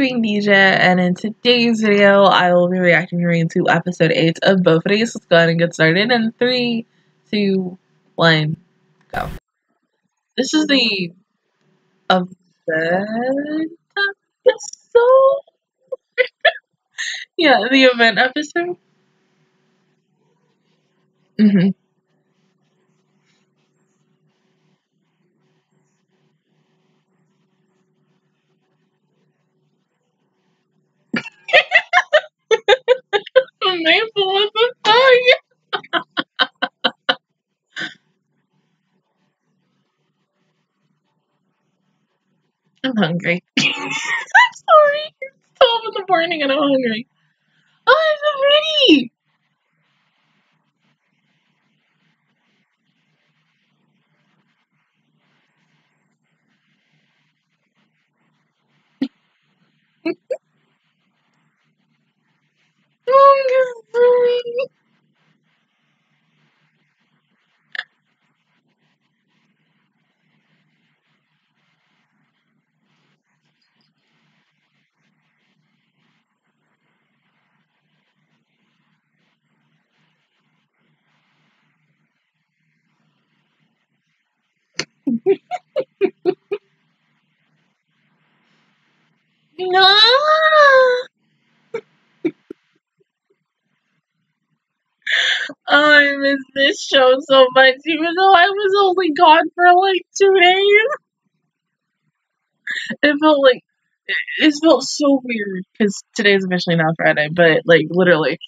being Deja, and in today's video, I will be reacting to episode 8 of BOFURI. Let's go ahead and get started in 3, 2, 1, go. This is the event episode? Yeah, the event episode. Maple, what the fuck? I'm hungry. I'm sorry. It's 12 in the morning and I'm hungry. Oh, I'm so ready. No. I miss this show so much, even though I was only gone for like 2 days. It felt so weird because today's officially not Friday, but like literally,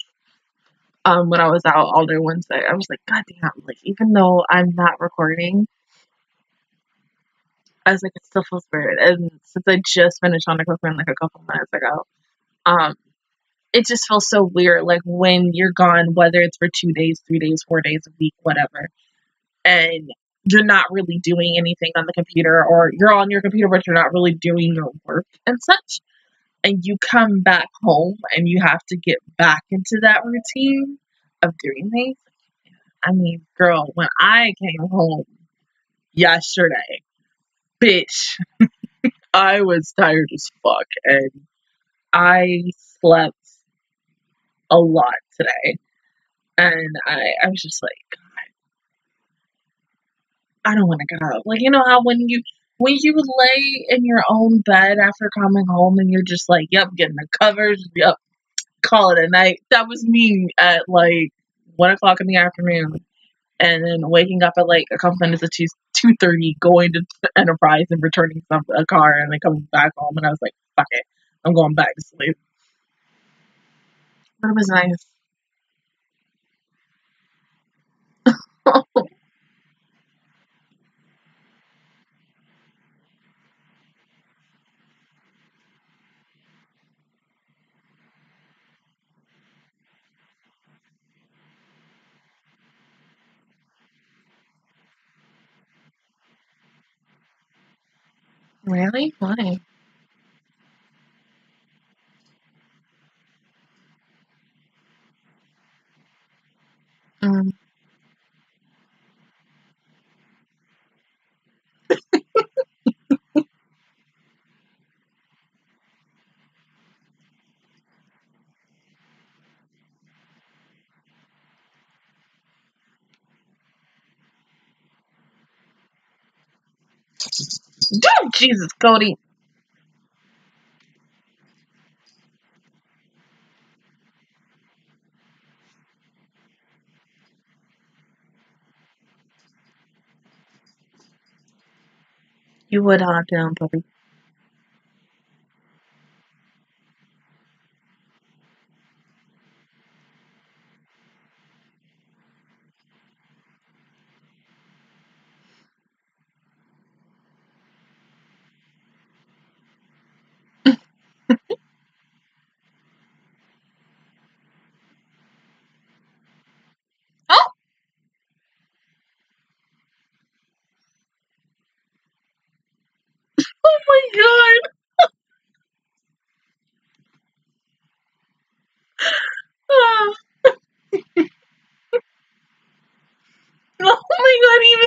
when I was out all day Wednesday, I was like, God damn! Like even though I'm not recording, I was like, it still feels weird. And since I just finished on the cooking like a couple minutes ago, it just feels so weird, like when you're gone, whether it's for 2 days, 3 days, 4 days, a week, whatever, and you're not really doing anything on the computer, or you're on your computer, but you're not really doing your work and such. And you come back home and you have to get back into that routine of doing things. I mean, girl, when I came home yesterday, bitch, I was tired as fuck, and I slept a lot today, and I was just like, God, I don't want to get up. Like, you know how when you would lay in your own bed after coming home, and you're just like, yep, getting the covers, yep, call it a night. That was me at like 1 o'clock in the afternoon, and then waking up at like a couple minutes of 2:30, going to Enterprise and returning a car, and then coming back home, and I was like, fuck it, I'm going back to sleep. But it was nice. Really? Why? Oh, Jesus, Cody. You would hop down, puppy.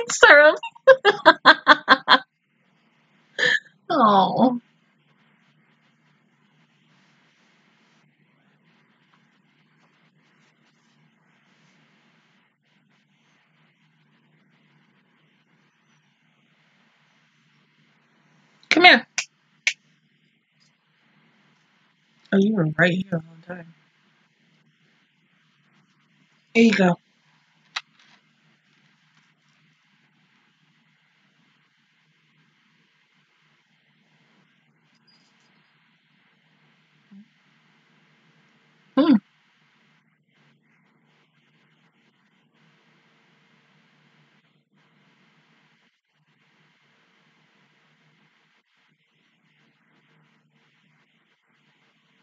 Syrup. Oh. Oh, you were right here all the time. There you go.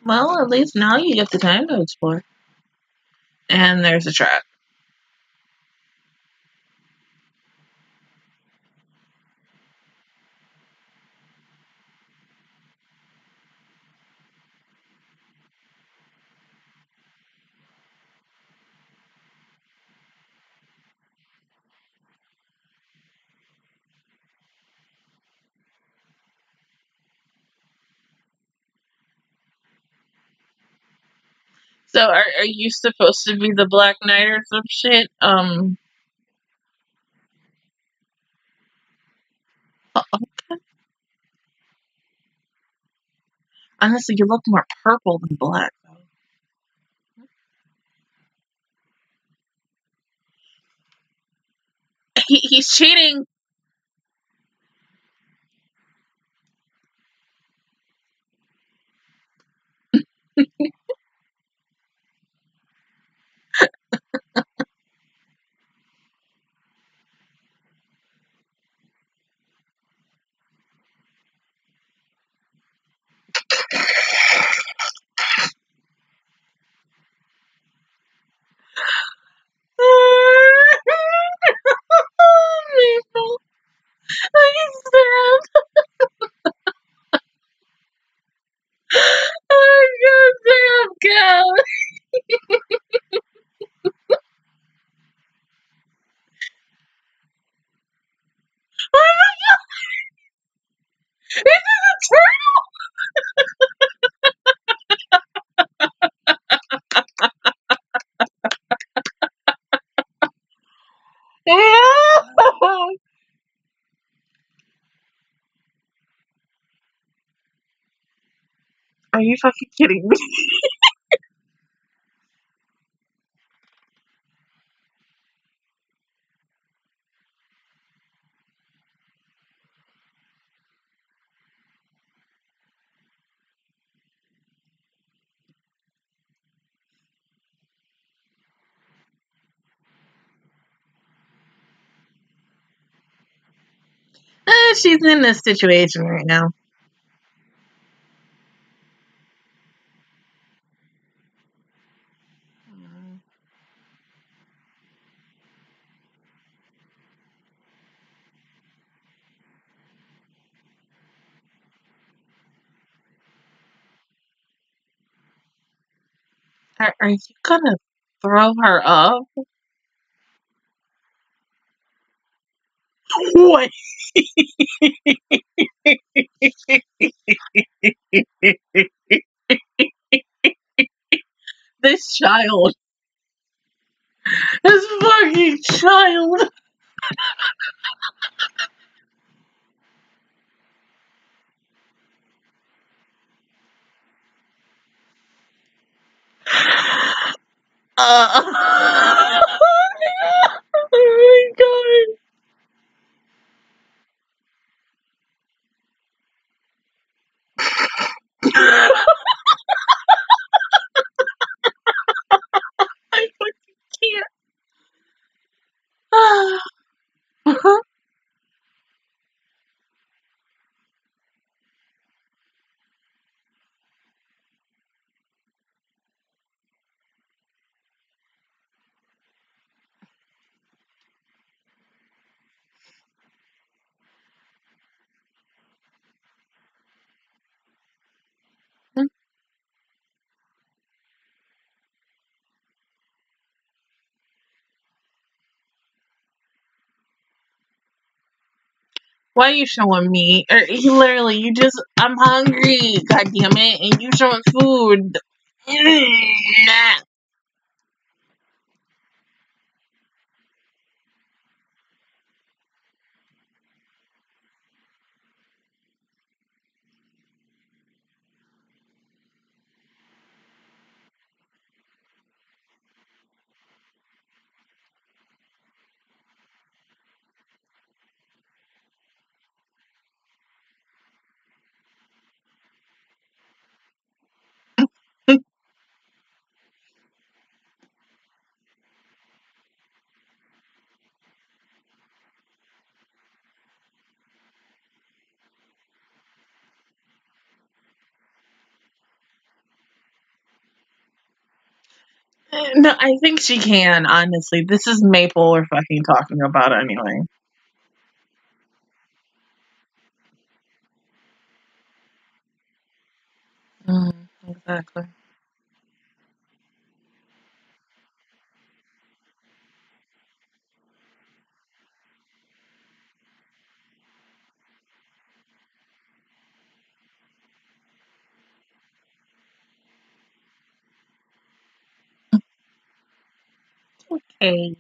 Well, at least now you get the time to explore. And there's a trap. So, are you supposed to be the Black Knight or some shit? Okay. Honestly, you look more purple than black, though. He's cheating! Are you fucking kidding me? She's in this situation right now. Are you gonna throw her up? What? This child. This fucking child. Oh my god. I fucking can't. Why are you showing me? Or literally, you just, I'm hungry, god damn it, and you showing food. No, I think she can, honestly. This is Maple we're fucking talking about anyway. Exactly. Okay.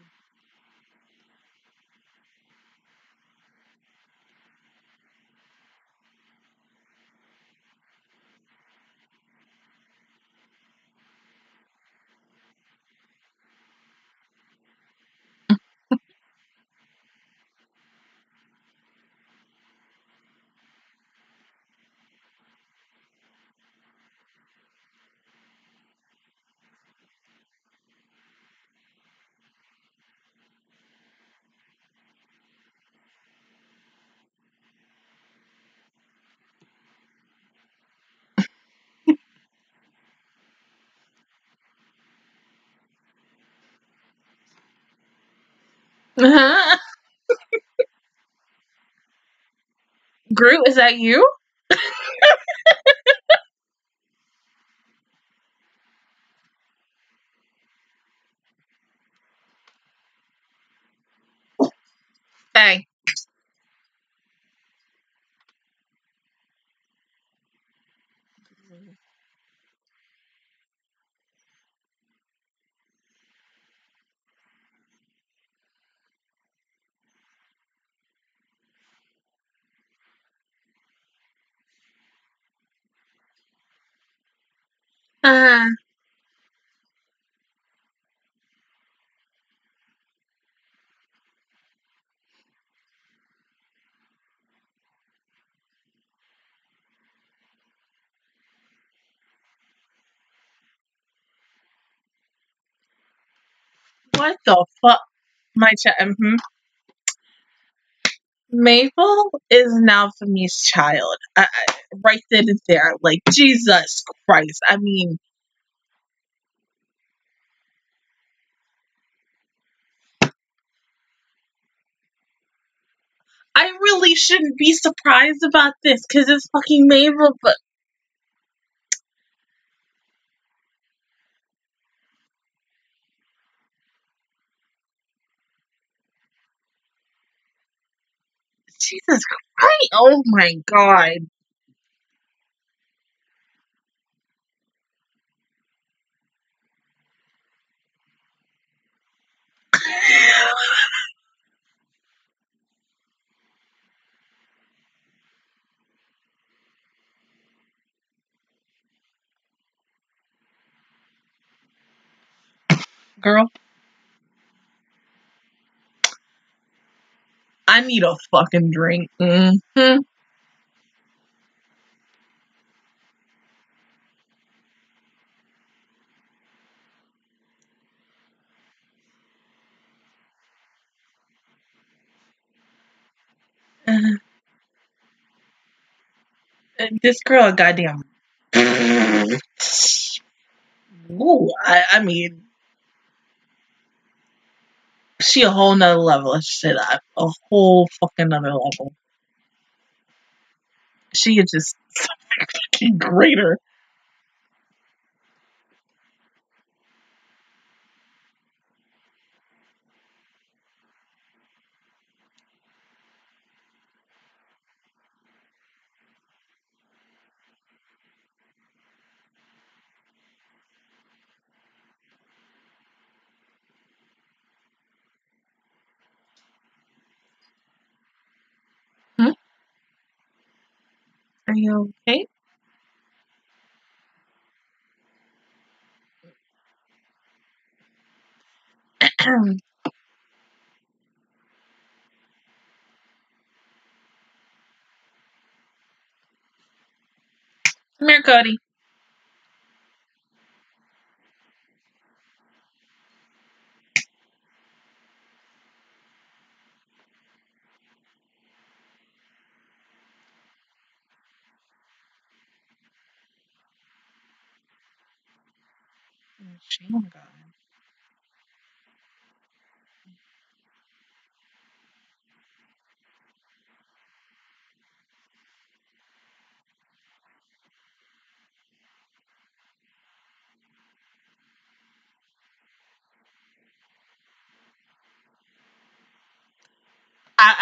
Uh-huh. Groot, is that you? Hey. What the fuck? My chat. Maple is Naofami's child. Right then and there. Like, Jesus Christ. I mean, I really shouldn't be surprised about this because it's fucking Maple, but Jesus Christ! Oh my God! Girl, I need a fucking drink. This girl, goddamn. Ooh, I mean, she a whole nother level of shit up. A whole fucking other level. She is just fucking greater. Are you okay? Come here, Cody. Machine gun.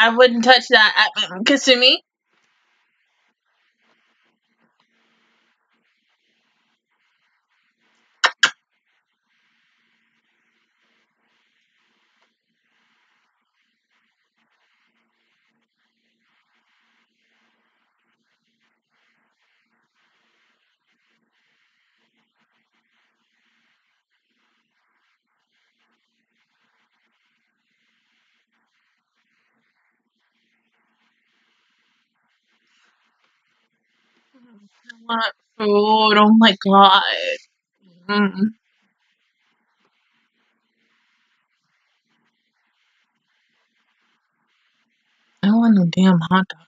I wouldn't touch that. Kasumi? I want food, oh my god. I don't want no damn hot dog.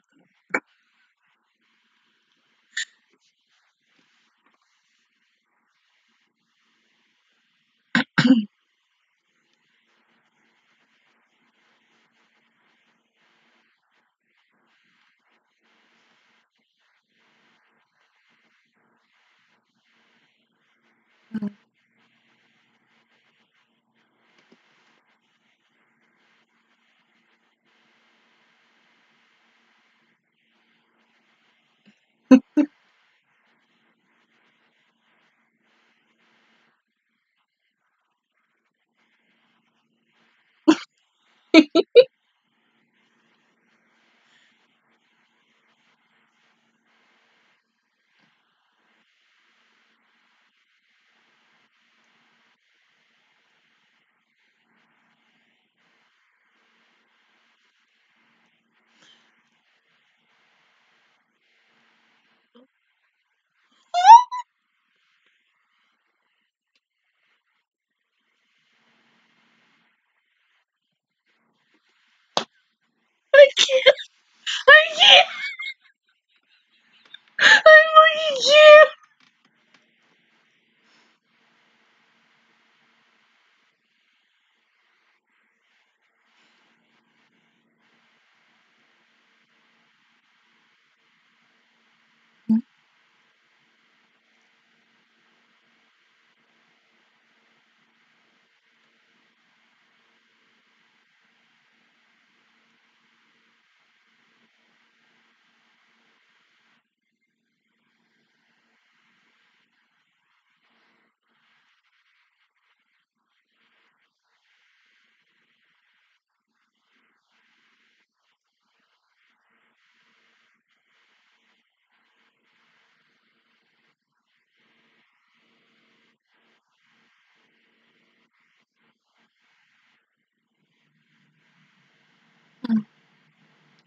I can't.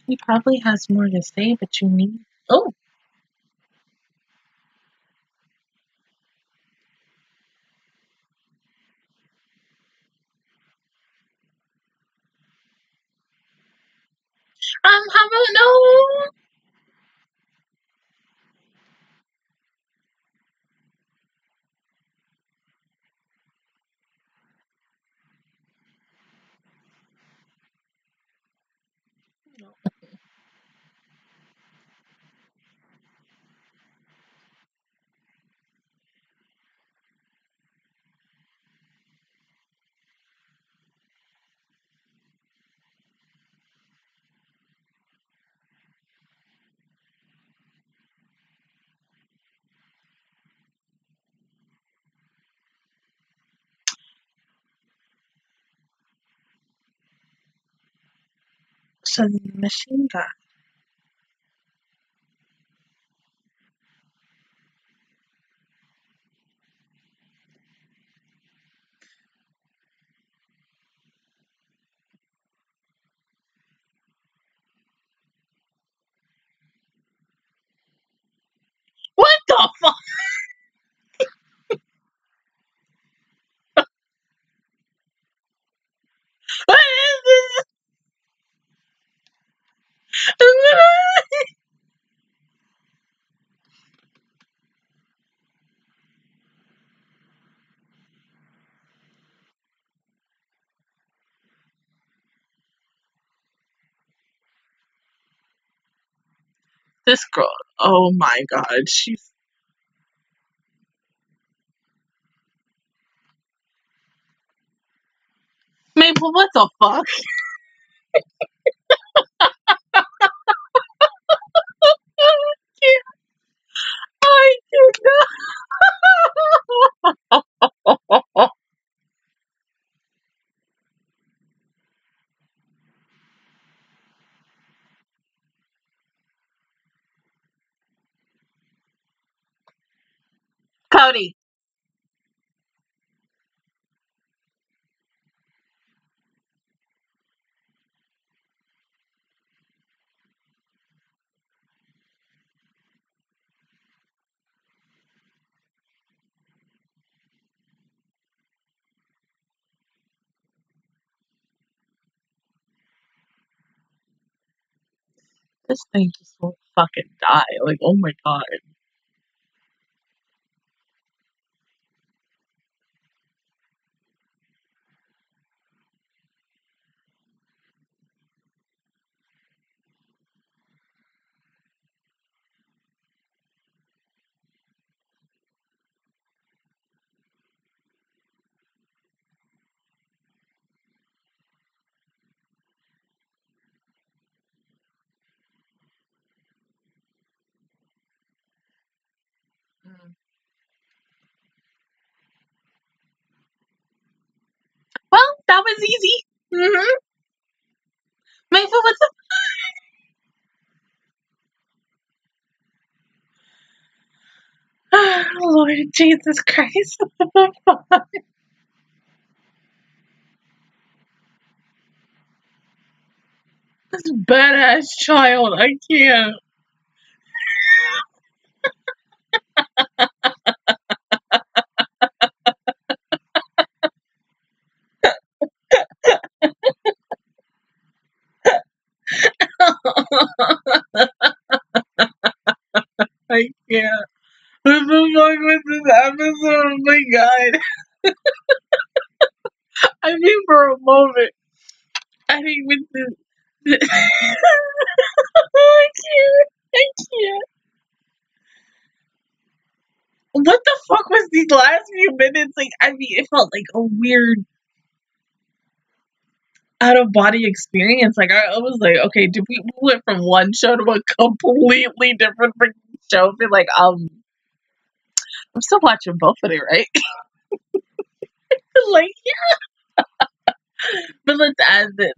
He probably has more to say, but you need... Oh! How about no? So the machine gun. What the fuck? This girl, oh my god, she's... Maple, what the fuck? Cody. This thing just won't fucking die. Like, oh my god. Well, that was easy. Maple, what's up? Oh, Lord Jesus Christ. This badass child, I can't. I can't. What the fuck was this episode? Oh my god. I mean, for a moment, I think with this. I can't. What the fuck was these last few minutes? Like, I mean, it felt like a weird out-of-body experience. Like, I was like, okay, did we went from one show to a completely different freaking show? Be like, I'm still watching BOFURI, right? Like, yeah. But let's add that.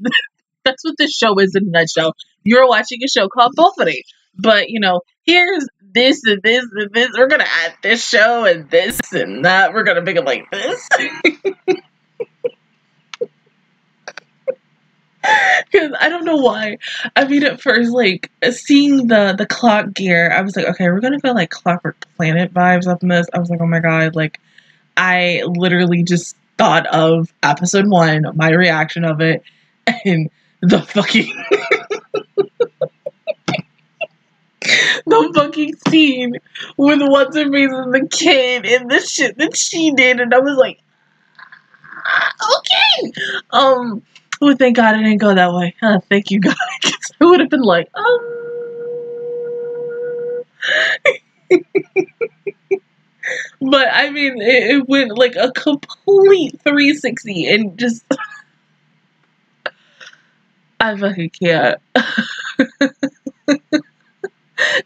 That's what this show is in a nutshell. You're watching a show called BOFURI. But, you know, here's this and this and this. We're going to add this show and this and that. We're going to make it like this. Because I don't know why. I mean, at first, like, seeing the clock gear, I was like, okay, we're going to feel like Clockwork Planet vibes up in this. I was like, oh my god, like, I literally just thought of episode 1, my reaction of it, and the fucking... the fucking scene with what's-her-face and the kid and the shit that she did, and I was like, okay! Oh, thank god it didn't go that way. Huh, thank you, god. Because I would have been like, But, I mean, it went like a complete 360 and just... I fucking can't.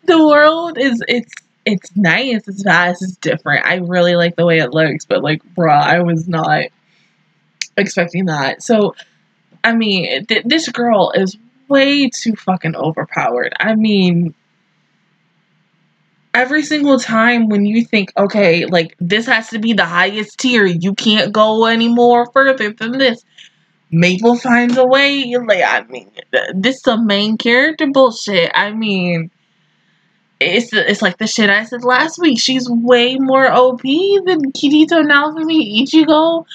The world is, it's nice, it's fast, it's different. I really like the way it looks, but like, bruh, I was not expecting that. So, I mean, this girl is way too fucking overpowered. I mean, every single time when you think, okay, like, this has to be the highest tier, you can't go any more further than this, Maple finds a way. Like, I mean, this is some main character bullshit. I mean... It's like the shit I said last week. She's way more OP than Kirito, Naofumi, Ichigo.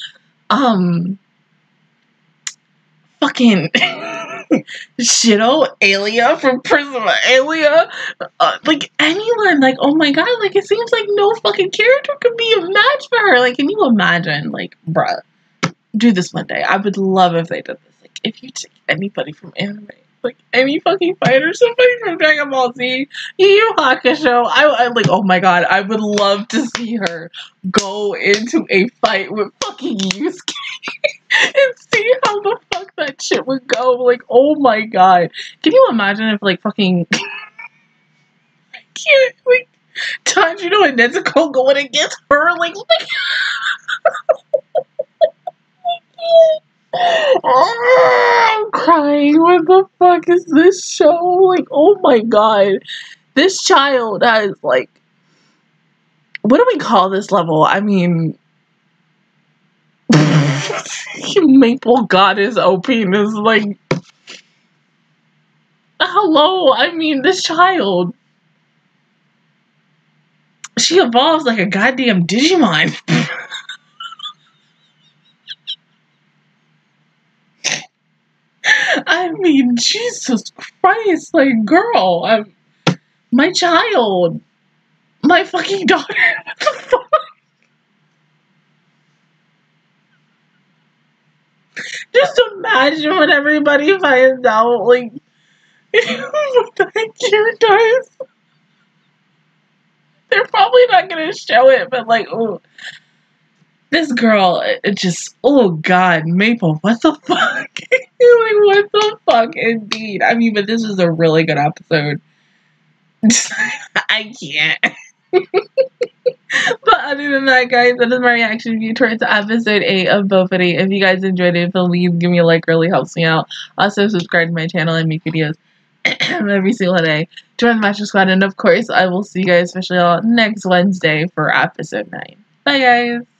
Fucking Shiro, Alia from Prisma, Alia. Like, anyone. Like, oh my god. Like, it seems like no fucking character could be a match for her. Like, can you imagine? Like, bruh. Do this one day. I would love if they did this. Like, if you take anybody from anime. Like, any fucking fighter, somebody from Dragon Ball Z, Yu Hakusho, I like, oh my god, I would love to see her go into a fight with fucking Yusuke and see how the fuck that shit would go. Like, oh my god. Can you imagine if, like, fucking... I can't, like, Tanjiro and Netsuko going against her, like, oh my god. Oh, I'm crying. What the fuck is this show? Like, oh my god. This child has, like, What do we call this level? I mean, Maple Goddess OP is like, hello, I mean, this child. She evolves like a goddamn Digimon. I mean, Jesus Christ, like, girl, my child, my fucking daughter, what the fuck? Just imagine what everybody finds out, like, what the heck Kirito does. They're probably not gonna show it, but like, ooh. This girl, it just, oh God, Maple, what the fuck? Like, what the fuck, indeed. I mean, but this is a really good episode. I can't. But other than that, guys, that is my reaction view towards episode 8 of BOFURI. If you guys enjoyed it, please give me a like, really helps me out. Also, subscribe to my channel and make videos every single day. Join the Master Squad, and of course, I will see you guys officially all next Wednesday for episode 9. Bye, guys.